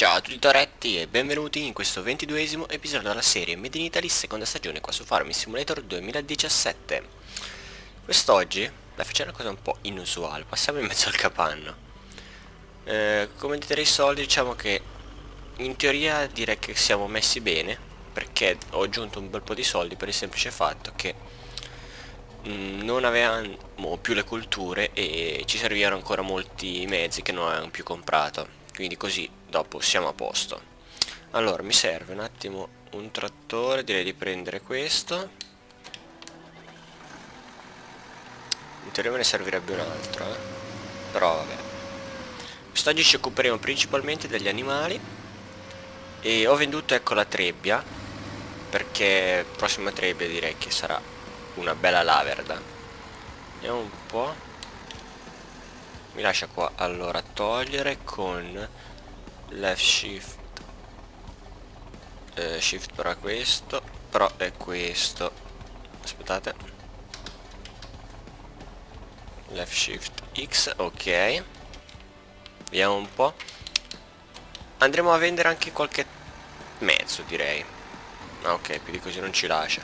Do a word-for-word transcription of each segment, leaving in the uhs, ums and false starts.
Ciao a tutti toretti e benvenuti in questo ventiduesimo episodio della serie Made in Italy seconda stagione qua su Farming Simulator duemiladiciassette. Quest'oggi la facciamo una cosa un po' inusuale, passiamo in mezzo al capanno. eh, Come vedete i soldi, diciamo che in teoria direi che siamo messi bene, perché ho aggiunto un bel po' di soldi per il semplice fatto che mh, non avevamo più le colture e ci servivano ancora molti mezzi che non avevamo più comprato. Quindi così dopo siamo a posto. Allora mi serve un attimo un trattore, direi di prendere questo. In teoria me ne servirebbe un altro, eh? Però vabbè. Quest'oggi ci occuperemo principalmente degli animali. E ho venduto, ecco, la trebbia, perché prossima trebbia direi che sarà una bella Laverda. Vediamo un po'. Mi lascia qua, allora, togliere con left shift, eh, shift però è questo, però è questo, aspettate, left shift X, ok, vediamo un po', andremo a vendere anche qualche mezzo direi, ok, più di così non ci lascia,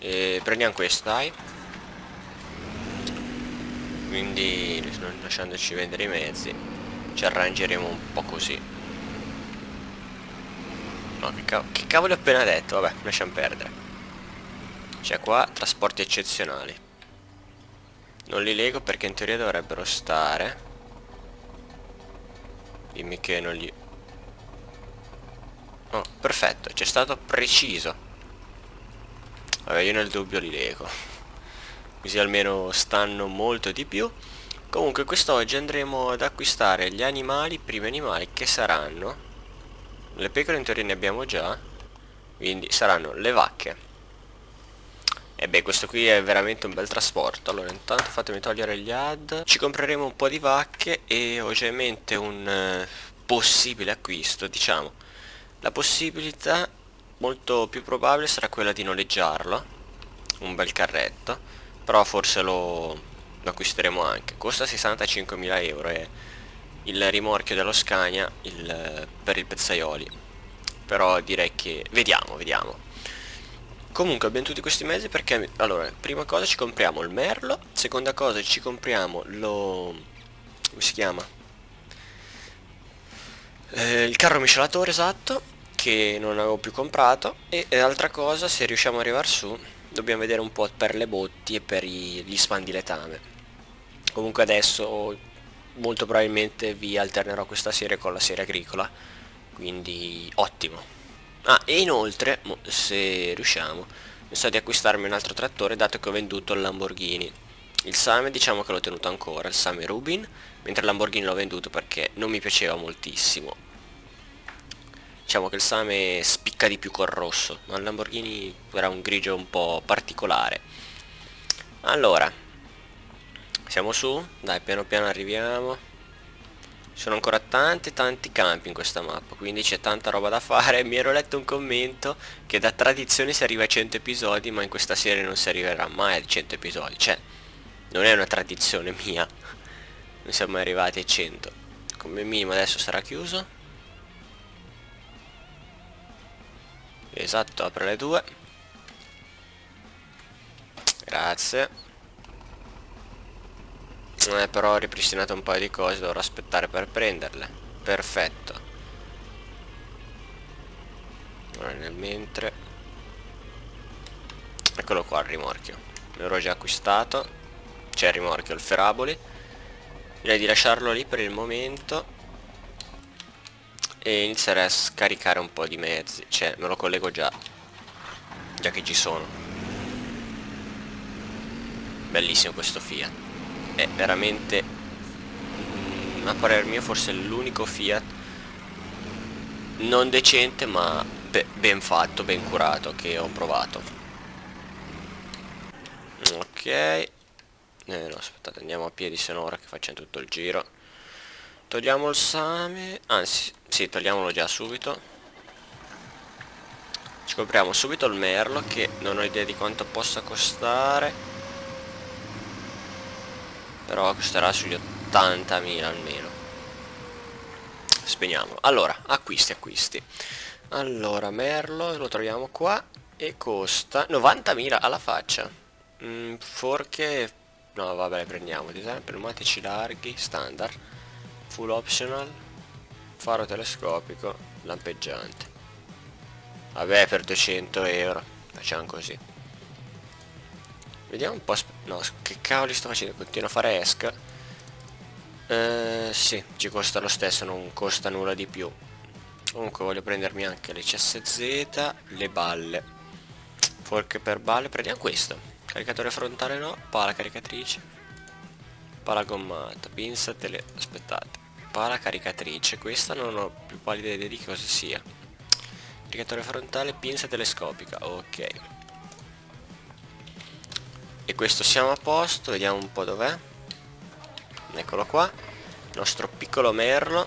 e prendiamo questo dai. Quindi lasciandoci vendere i mezzi ci arrangeremo un po' così. No, che, cav che cavolo ho appena detto? Vabbè, lasciamo perdere. C'è qua trasporti eccezionali. Non li leggo perché in teoria dovrebbero stare. Dimmi che non li... Oh, perfetto, c'è stato preciso. Vabbè, io nel dubbio li leggo, così almeno stanno molto di più. Comunque quest'oggi andremo ad acquistare gli animali, i primi animali che saranno le pecore, in teoria ne abbiamo già, quindi saranno le vacche. E beh, questo qui è veramente un bel trasporto. Allora intanto fatemi togliere gli ad. Ci compreremo un po' di vacche e ho già in mente un eh, possibile acquisto, diciamo. La possibilità molto più probabile sarà quella di noleggiarlo, un bel carretto. Però forse lo, lo acquisteremo anche. Costa sessantacinquemila euro e il rimorchio dello Scania il, per il Pezzaioli. Però direi che... Vediamo, vediamo. Comunque abbiamo tutti questi mezzi perché... Allora, prima cosa ci compriamo il Merlo. Seconda cosa ci compriamo lo... Come si chiama? Eh, il carro miscelatore, esatto. Che non avevo più comprato. E, e altra cosa, se riusciamo ad arrivare su... Dobbiamo vedere un po' per le botti e per i, gli spandiletame. Comunque adesso molto probabilmente vi alternerò questa serie con la serie agricola, quindi ottimo. Ah, e inoltre, se riusciamo, penso di acquistarmi un altro trattore, dato che ho venduto il Lamborghini. Il Same diciamo che l'ho tenuto ancora, il Same Rubin, mentre il Lamborghini l'ho venduto perché non mi piaceva moltissimo. Diciamo che il Same spicca di più col rosso, ma il Lamborghini era un grigio un po' particolare. Allora, siamo su, dai, piano piano arriviamo. Sono ancora tanti tanti campi in questa mappa, quindi c'è tanta roba da fare. Mi ero letto un commento che da tradizione si arriva a cento episodi, ma in questa serie non si arriverà mai a cento episodi. Cioè, non è una tradizione mia, non siamo mai arrivati a cento. Come minimo adesso sarà chiuso. Esatto, apre le due. Grazie. eh, Però ho ripristinato un paio di cose, dovrò aspettare per prenderle. Perfetto. Allora, nel mentre, eccolo qua il rimorchio. L'ho già acquistato. C'è il rimorchio, il Feraboli. Direi di lasciarlo lì per il momento e inizierei a scaricare un po' di mezzi. Cioè, me lo collego già, già che ci sono. Bellissimo questo Fiat. È veramente, a parer mio, forse l'unico Fiat non decente ma be ben fatto, ben curato, che ho provato. Ok. eh, No, aspettate, andiamo a piedi, se no ora che facciamo tutto il giro. Togliamo il Same, anzi, sì, togliamolo già subito. Ci compriamo subito il Merlo, che non ho idea di quanto possa costare, però costerà sugli ottantamila almeno. spegniamolo. Allora, acquisti, acquisti. Allora, Merlo, lo troviamo qua. E costa novantamila alla faccia. Mm, forche... No, vabbè, le prendiamo. Design, pneumatici larghi, standard. Full optional. Faro telescopico, lampeggiante. Vabbè, per duecento euro. Facciamo così. Vediamo un po'... No, che cavoli sto facendo? Continuo a fare esc. Eh, sì, ci costa lo stesso, non costa nulla di più. Comunque voglio prendermi anche le C S Z, le balle. Forche per balle, prendiamo questo. Caricatore frontale no, pala caricatrice. Pala gommata, pinza tele... Aspettate. Pala caricatrice, questa non ho più pallida idea di cosa sia. Caricatore frontale, pinza telescopica, ok. E questo siamo a posto, vediamo un po' dov'è. Eccolo qua, il nostro piccolo merlo.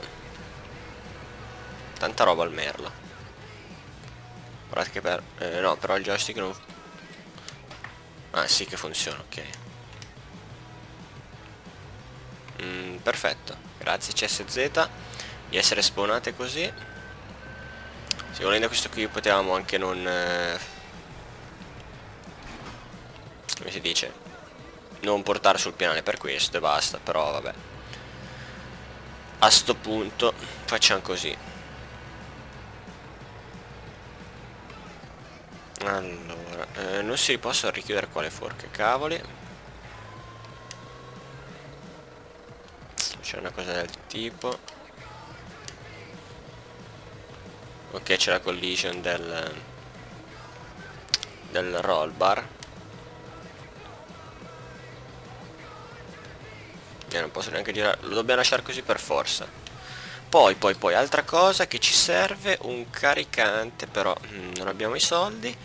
Tanta roba al merlo. Guardate che per... Eh, no, però il joystick non... Ah sì che funziona, ok. Mm, perfetto, grazie C S Z di essere spawnate così. Se volendo questo qui potevamo anche non... Eh... Come si dice? Non portare sul pianale per questo e basta, però vabbè. A sto punto facciamo così. Allora, eh, non si possono richiudere qua le forche, cavoli. C'è una cosa del tipo. Ok, c'è la collision del del roll bar. Io non posso neanche girare, lo dobbiamo lasciare così per forza. Poi poi poi altra cosa che ci serve, un caricante, però mh, non abbiamo i soldi.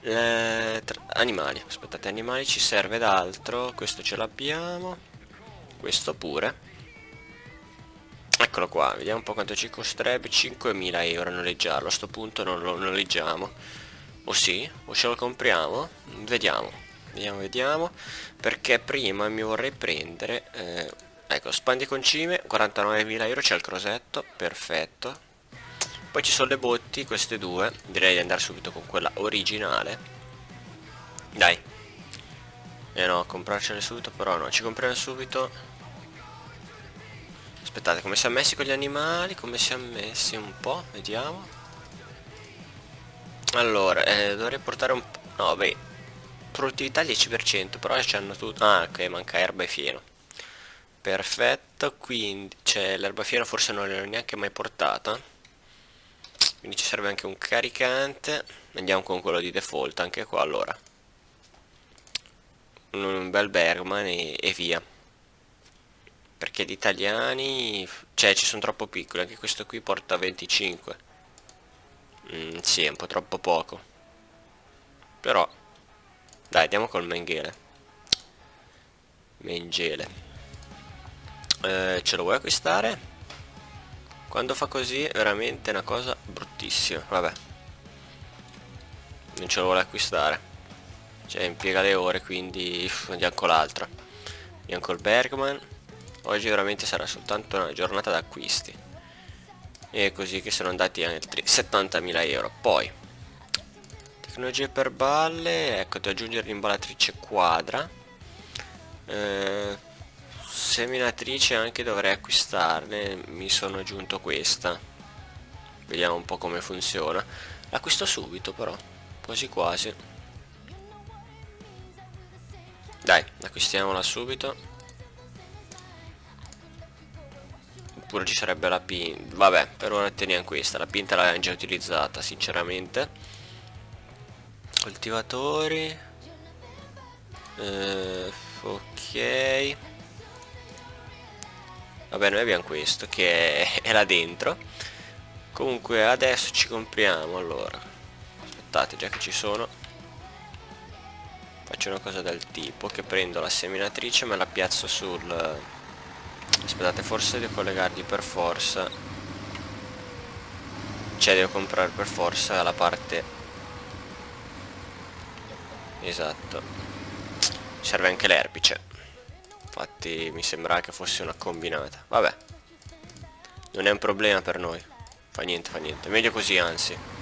eh, Animali, aspettate, animali ci serve d'altro. Questo ce l'abbiamo. Questo pure. Eccolo qua, vediamo un po' quanto ci costerebbe. Cinquemila euro noleggiarlo, a sto punto non lo noleggiamo. O sì? O ce lo compriamo? Vediamo. Vediamo, vediamo, perché prima mi vorrei prendere, eh, ecco, spandi concime, quarantanovemila euro, c'è il crosetto, perfetto. Poi ci sono le botti, queste due, direi di andare subito con quella originale. Dai. Eh no, comprarcele subito, però no, ci compriamo subito. Aspettate, come siamo messi con gli animali, come siamo messi un po', vediamo. Allora, eh, dovrei portare un po', no, beh. Produttività dieci per cento, però ci hanno tutto. Ah ok, manca erba e fieno. Perfetto, quindi cioè, l'erba fieno forse non l'ho neanche mai portata. Quindi ci serve anche un caricante. Andiamo con quello di default anche qua allora. Un, un bel Bergman e, e via. Perché gli italiani, cioè ci sono troppo piccoli. Anche questo qui porta venticinque. mm, Sì, è un po' troppo poco. Però dai, andiamo col Mengele. Mengele. Eh, ce lo vuoi acquistare? Quando fa così è veramente una cosa bruttissima. Vabbè. Non ce lo vuole acquistare. Cioè impiega le ore, quindi andiamo con l'altra. Andiamo col Bergman. Oggi veramente sarà soltanto una giornata d'acquisti. E così che sono andati altri settantamila euro. Poi. Tecnologie per balle, ecco, devo aggiungere l'imbalatrice quadra. eh, Seminatrice anche dovrei acquistarne, mi sono aggiunto questa. Vediamo un po' come funziona. L'acquisto subito però, quasi quasi. Dai, acquistiamola subito. Oppure ci sarebbe la pinta. Vabbè, per ora teniamo questa, la pinta l'abbiamo già utilizzata sinceramente. Coltivatori. eh, Ok. Vabbè, noi abbiamo questo che è, è là dentro. Comunque adesso ci compriamo. Allora, aspettate, già che ci sono, faccio una cosa del tipo che prendo la seminatrice, me la piazzo sul... Aspettate, forse devo collegargli per forza. Cioè devo comprare per forza la parte... Esatto. Serve anche l'erpice. Infatti mi sembrava che fosse una combinata. Vabbè. non è un problema per noi. Fa niente, fa niente. Meglio così, anzi.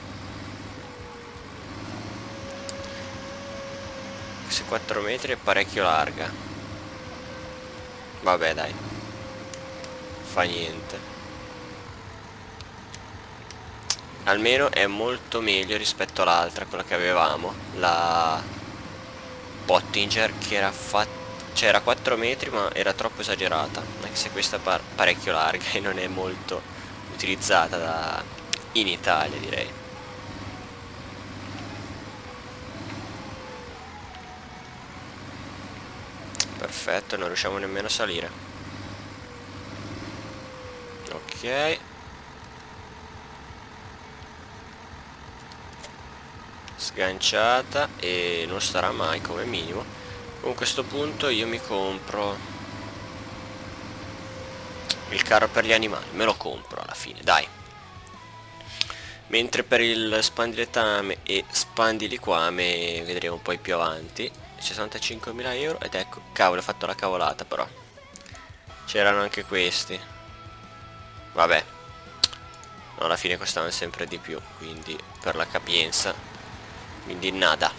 quattro metri è parecchio larga. Vabbè, dai. Fa niente. Almeno è molto meglio rispetto all'altra, quella che avevamo, la Pottinger, che era fatta, cioè era quattro metri ma era troppo esagerata, anche se questa è par parecchio larga e non è molto utilizzata da... in Italia, direi. Perfetto, non riusciamo nemmeno a salire. Ok. Sganciata, e non sarà mai, come minimo. Con questo punto io mi compro il carro per gli animali, me lo compro alla fine, dai. Mentre per il spandiletame e spandiliquame vedremo poi più avanti. sessantacinquemila euro, ed ecco, cavolo, ho fatto la cavolata, però c'erano anche questi. Vabbè, no, alla fine costavano sempre di più, quindi per la capienza, quindi nada.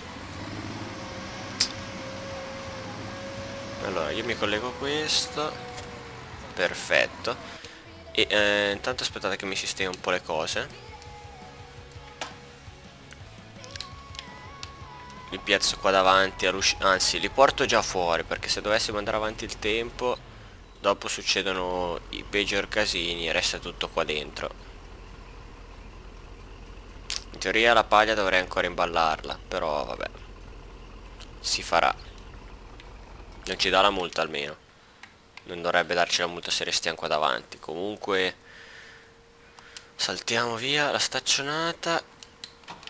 Allora io mi collego questo. Perfetto. E eh, intanto aspettate che mi sistemi un po' le cose. Li piazzo qua davanti all'uscita. Anzi, li porto già fuori, perché se dovessimo andare avanti il tempo, dopo succedono i peggior casini e resta tutto qua dentro. In teoria la paglia dovrei ancora imballarla, però vabbè, si farà. Non ci dà la multa, almeno non dovrebbe darci la multa se restiamo qua davanti. Comunque saltiamo via la staccionata.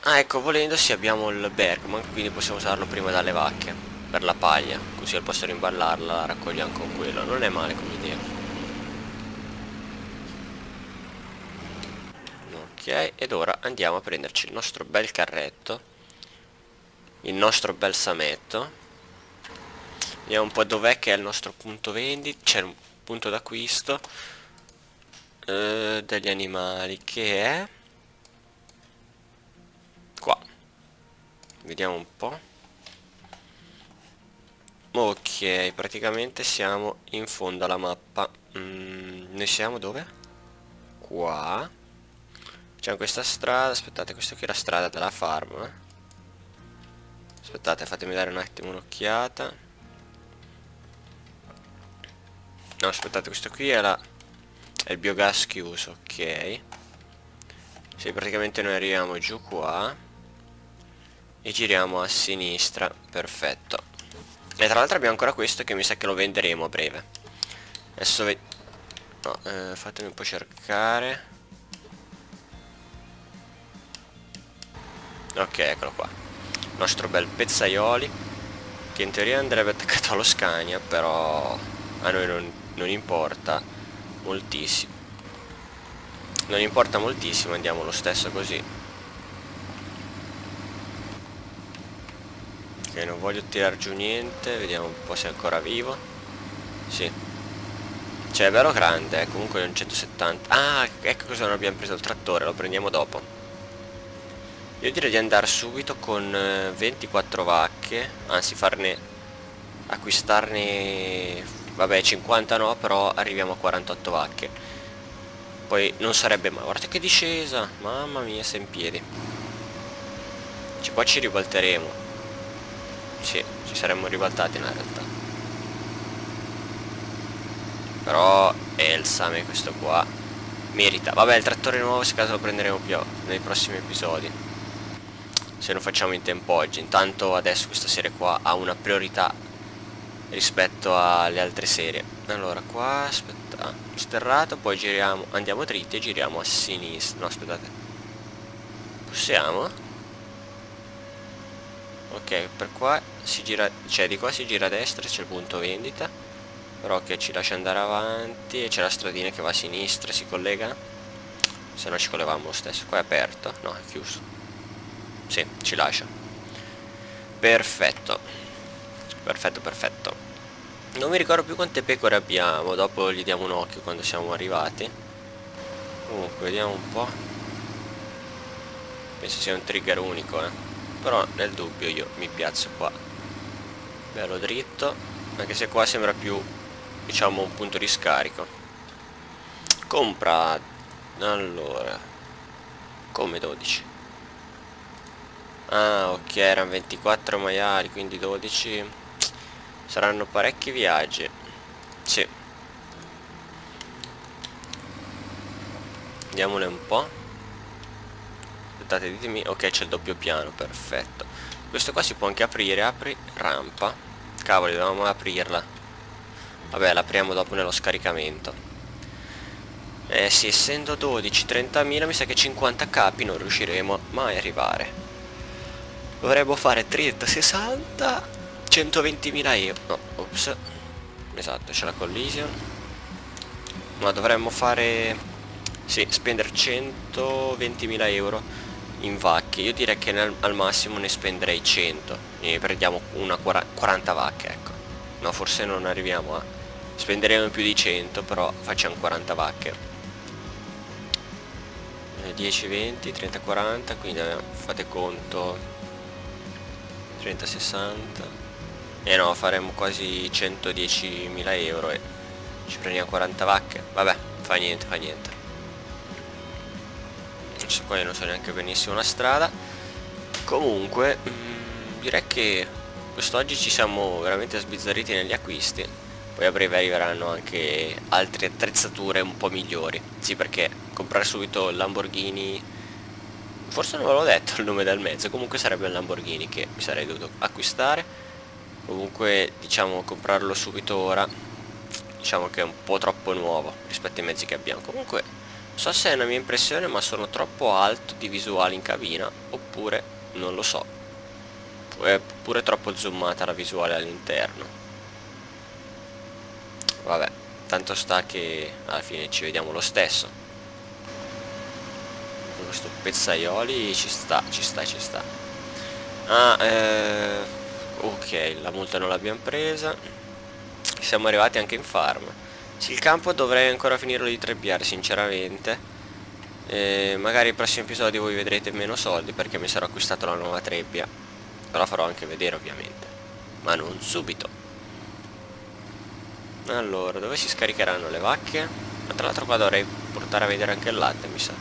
Ah, ecco, volendo sì, abbiamo il Bergman, quindi possiamo usarlo prima dalle vacche per la paglia, così al posto di imballarla la raccogliamo con quello. Non è male come idea. Ok, ed ora andiamo a prenderci il nostro bel carretto, il nostro bel sametto. Vediamo un po' dov'è che è il nostro punto vendita. C'è un punto d'acquisto eh, degli animali, che è qua. Vediamo un po'. Ok, praticamente siamo in fondo alla mappa. mm, Noi siamo dove? Qua. C'è questa strada, aspettate, questa qui è la strada della farm. eh? Aspettate, fatemi dare un attimo un'occhiata. No, aspettate, questo qui è la... è il biogas chiuso, ok. Sì, praticamente noi arriviamo giù qua e giriamo a sinistra, perfetto. E tra l'altro abbiamo ancora questo che mi sa che lo venderemo a breve. Adesso ve... no, eh, fatemi un po' cercare. Ok, eccolo qua, il nostro bel Pezzaioli, che in teoria andrebbe attaccato allo Scania, però a noi non, non importa moltissimo. Non importa moltissimo, andiamo lo stesso così. Ok, non voglio tirar giù niente, vediamo un po' se è ancora vivo. Sì. Cioè è bello grande, eh, comunque è un centosettanta. Ah, ecco cosa non abbiamo preso il trattore, lo prendiamo dopo. Io direi di andare subito con ventiquattro vacche, anzi farne, acquistarne, vabbè, cinquanta no, però arriviamo a quarantotto vacche. Poi non sarebbe male, guardate che discesa, mamma mia, sei in piedi. Cioè qua ci ribalteremo. Sì, ci saremmo ribaltati in realtà. Però è il same questo qua. Merita, vabbè, il trattore nuovo se caso lo prenderemo più nei prossimi episodi, se lo facciamo in tempo oggi. Intanto adesso questa serie qua ha una priorità rispetto alle altre serie. Allora qua, aspetta, sterrato, poi giriamo, andiamo dritti e giriamo a sinistra. No, aspettate, possiamo? Ok, per qua si gira, cioè di qua si gira a destra, c'è il punto vendita, però che ci lascia andare avanti, e c'è la stradina che va a sinistra, si collega, se no ci collegavamo lo stesso. Qua è aperto, no, è chiuso. Sì, ci lascia. Perfetto. Perfetto, perfetto. Non mi ricordo più quante pecore abbiamo. Dopo gli diamo un occhio quando siamo arrivati. Comunque vediamo un po'. Penso sia un trigger unico, eh. Però nel dubbio io mi piazzo qua. Bello dritto. Anche se qua sembra più, diciamo, un punto di scarico. Compra. Allora, come dodici. Ah ok, erano ventiquattro maiali, quindi dodici. Saranno parecchi viaggi. Sì. Vediamole un po'. Aspettate, ditemi. Ok, c'è il doppio piano, perfetto. Questo qua si può anche aprire. Apri rampa. Cavolo, dovevamo aprirla. Vabbè, l'apriamo dopo nello scaricamento. Eh sì, essendo dodici, trentamila, mi sa che cinquanta capi non riusciremo mai a arrivare. Dovremmo fare trenta, sessanta, centoventimila euro. No, ops. Esatto, c'è la collision. Ma dovremmo fare... sì, spendere centoventimila euro in vacche. Io direi che nel, al massimo ne spenderei cento. Ne prendiamo una quaranta vacche, ecco. No, forse non arriviamo a... spenderemo più di cento, però facciamo quaranta vacche. dieci, venti, trenta, quaranta, quindi eh, fate conto. trenta, sessanta. E eh no, faremo quasi centodiecimila euro e ci prendiamo quaranta vacche. Vabbè, fa niente, fa niente. Qua io non so neanche benissimo la strada. Comunque mh, direi che quest'oggi ci siamo veramente sbizzarriti negli acquisti. Poi a breve arriveranno anche altre attrezzature un po' migliori. Sì, perché comprare subito il Lamborghini, forse non ve l'ho detto il nome del mezzo. Comunque sarebbe il Lamborghini che mi sarei dovuto acquistare. Comunque diciamo comprarlo subito ora, diciamo che è un po' troppo nuovo rispetto ai mezzi che abbiamo. Comunque non so se è una mia impressione, ma sono troppo alto di visuale in cabina, oppure non lo so, è pure troppo zoomata la visuale all'interno. Vabbè, tanto sta che alla fine ci vediamo lo stesso. Questo Pezzaioli ci sta, ci sta, ci sta. Ah, eh, ok, la multa non l'abbiamo presa. Siamo arrivati anche in farm. Sì, il campo dovrei ancora finirlo di trebbiare sinceramente. eh, Magari il prossimo episodio voi vedrete meno soldi, perché mi sarò acquistato la nuova trebbia. La farò anche vedere ovviamente, ma non subito. Allora, dove si scaricheranno le vacche? Ma tra l'altro qua dovrei portare a vedere anche il latte, mi sa.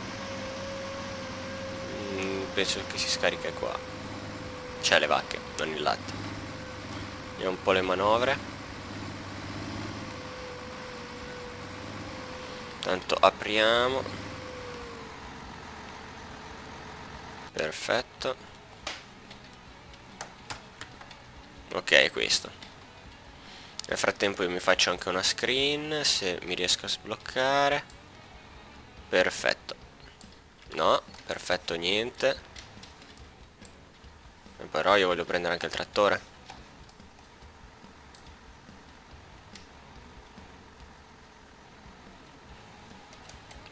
mm, Penso che si scarica qua. Cioè le vacche, non il latte. Vediamo un po' le manovre. Tanto apriamo. Perfetto. Ok, questo. Nel frattempo io mi faccio anche una screen, se mi riesco a sbloccare. Perfetto. No, perfetto niente. Però io voglio prendere anche il trattore.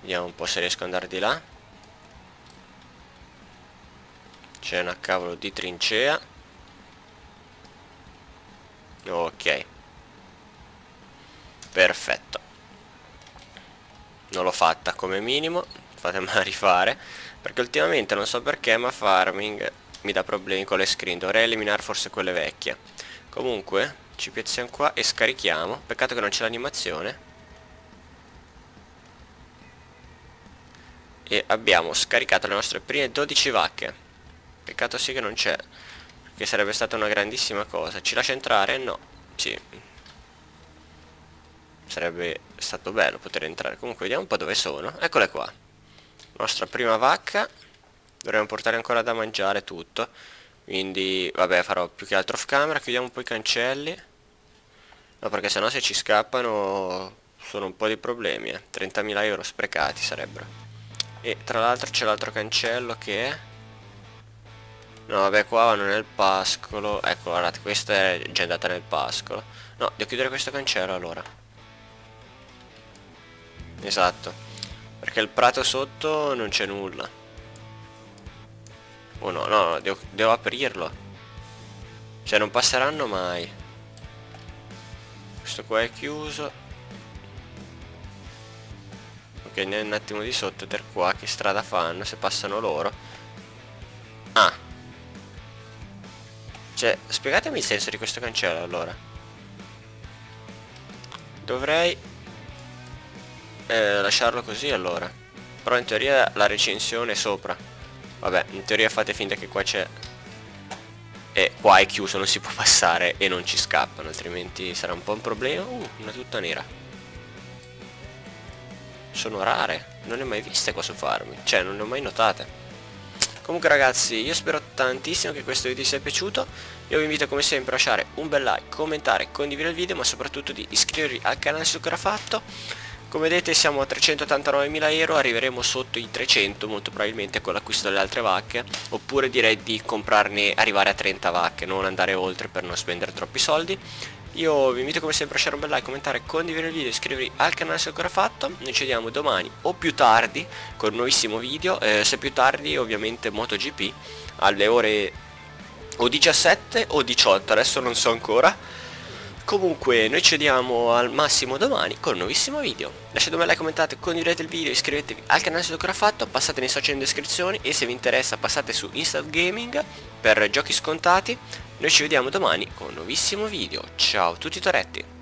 Vediamo un po' se riesco ad andare di là. C'è una cavolo di trincea. Ok, perfetto. Non l'ho fatta come minimo. Fatemela rifare, perché ultimamente non so perché, ma farming mi dà problemi con le screen. Dovrei eliminare forse quelle vecchie. Comunque ci piazziamo qua e scarichiamo. Peccato che non c'è l'animazione. E abbiamo scaricato le nostre prime dodici vacche. Peccato sì che non c'è, perché sarebbe stata una grandissima cosa. Ci lascia entrare? No. Sì, sarebbe stato bello poter entrare. Comunque vediamo un po' dove sono. Eccole qua. Nostra prima vacca. Dovremmo portare ancora da mangiare tutto. Quindi vabbè, farò più che altro off camera. Chiudiamo un po' i cancelli. No, perché sennò se ci scappano sono un po' di problemi, eh. trentamila euro sprecati sarebbero. E tra l'altro c'è l'altro cancello che è... no vabbè, qua non è il pascolo. Ecco, guardate, questa è già andata nel pascolo. No, devo chiudere questo cancello allora. Esatto, perché il prato sotto non c'è nulla. Oh no, no, no, devo, devo aprirlo. Cioè non passeranno mai. Questo qua è chiuso. perché ne è un attimo di sotto per qua. Che strada fanno se passano loro? Ah, cioè, spiegatemi il senso di questo cancello allora. Dovrei eh, lasciarlo così allora. Però in teoria la recinzione è sopra. Vabbè, in teoria fate finta che qua c'è. E qua è chiuso, non si può passare e non ci scappano, altrimenti sarà un po' un problema. Uh, una tutta nera. Sono rare, non le ho mai viste qua su Farming, cioè non le ho mai notate. Comunque ragazzi, io spero tantissimo che questo video sia piaciuto. Io vi invito come sempre a lasciare un bel like, commentare, condividere il video, ma soprattutto di iscrivervi al canale se ancora fatto. Come vedete siamo a trecentottantanovemila euro, arriveremo sotto i trecento molto probabilmente con l'acquisto delle altre vacche, oppure direi di comprarne, arrivare a trenta vacche, non andare oltre per non spendere troppi soldi. Io vi invito come sempre a lasciare un bel like, commentare, condividere il video, iscrivervi al canale se ancora fatto. Noi ci vediamo domani o più tardi con un nuovissimo video, eh, se più tardi ovviamente MotoGP alle ore o diciassette o diciotto, adesso non so ancora. Comunque noi ci vediamo al massimo domani con un nuovissimo video. Lasciate un bel like, commentate, condividete il video, iscrivetevi al canale se ancora fatto, passate nei social in descrizione e se vi interessa passate su Insta Gaming per giochi scontati. Noi ci vediamo domani con un nuovissimo video. Ciao a tutti i toretti!